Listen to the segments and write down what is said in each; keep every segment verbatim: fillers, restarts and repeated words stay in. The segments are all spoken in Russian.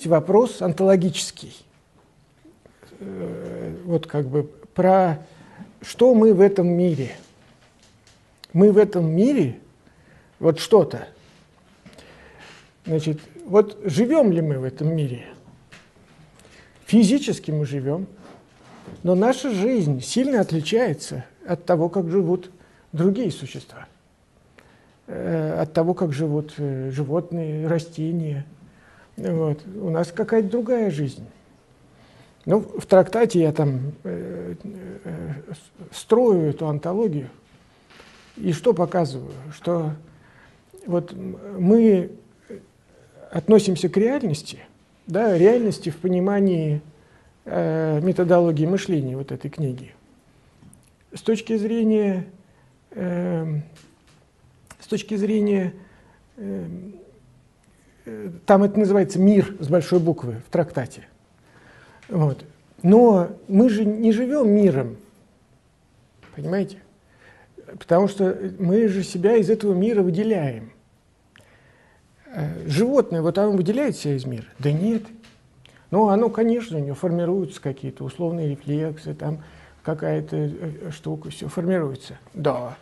есть вопрос онтологический. Вот как бы про что мы в этом мире. Мы в этом мире вот что-то. Значит, вот живем ли мы в этом мире? Физически мы живем, но наша жизнь сильно отличается от того, как живут другие существа, от того, как живут животные, растения. Вот. У нас какая-то другая жизнь. Ну, в трактате я там э, э, строю эту онтологию. И что показываю? Что вот мы относимся к реальности, да, реальности в понимании э, методологии мышления вот этой книги, с точки зрения, э, с точки зрения э, э, там это называется мир с большой буквы в трактате. Вот. Но мы же не живем миром, понимаете? Потому что мы же себя из этого мира выделяем. Животное, вот оно выделяет себя из мира? Да нет. Ну, оно, конечно, у него формируются какие-то условные рефлексы, там какая-то штука, все формируется. Да.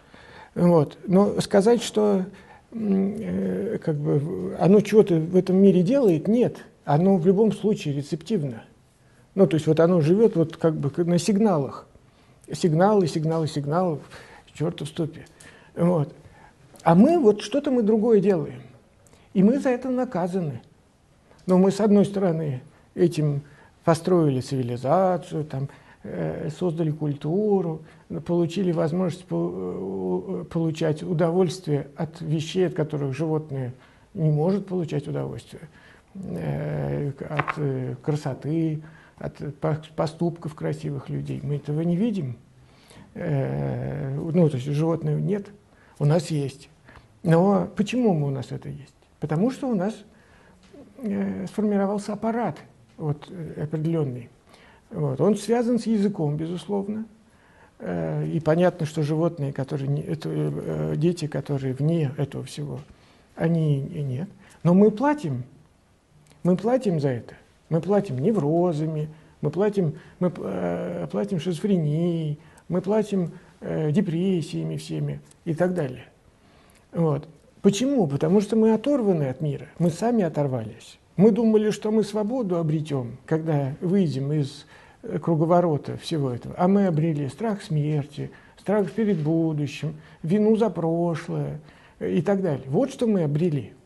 Вот. Но сказать, что как бы, оно чего-то в этом мире делает, нет. Оно в любом случае рецептивно. Ну, то есть вот оно живет вот как бы на сигналах. Сигналы, сигналы, сигналы. Черт в ступе. Вот. А мы вот что-то мы другое делаем. И мы за это наказаны. Но мы, с одной стороны, этим построили цивилизацию, там, э, создали культуру, получили возможность по- получать удовольствие от вещей, от которых животное не может получать удовольствие, э, от э, красоты, от поступков красивых людей. Мы этого не видим. Ну, то есть животных нет, у нас есть. Но почему у нас это есть? Потому что у нас сформировался аппарат вот, определенный. Вот. Он связан с языком, безусловно. И понятно, что животные, которые не, это, дети, которые вне этого всего, они нет. Но мы платим. Мы платим за это. Мы платим неврозами, мы платим, мы платим шизофренией, мы платим э, депрессиями всеми и так далее. Вот. Почему? Потому что мы оторваны от мира, мы сами оторвались. Мы думали, что мы свободу обретем, когда выйдем из круговорота всего этого. А мы обрели страх смерти, страх перед будущим, вину за прошлое и так далее. Вот что мы обрели.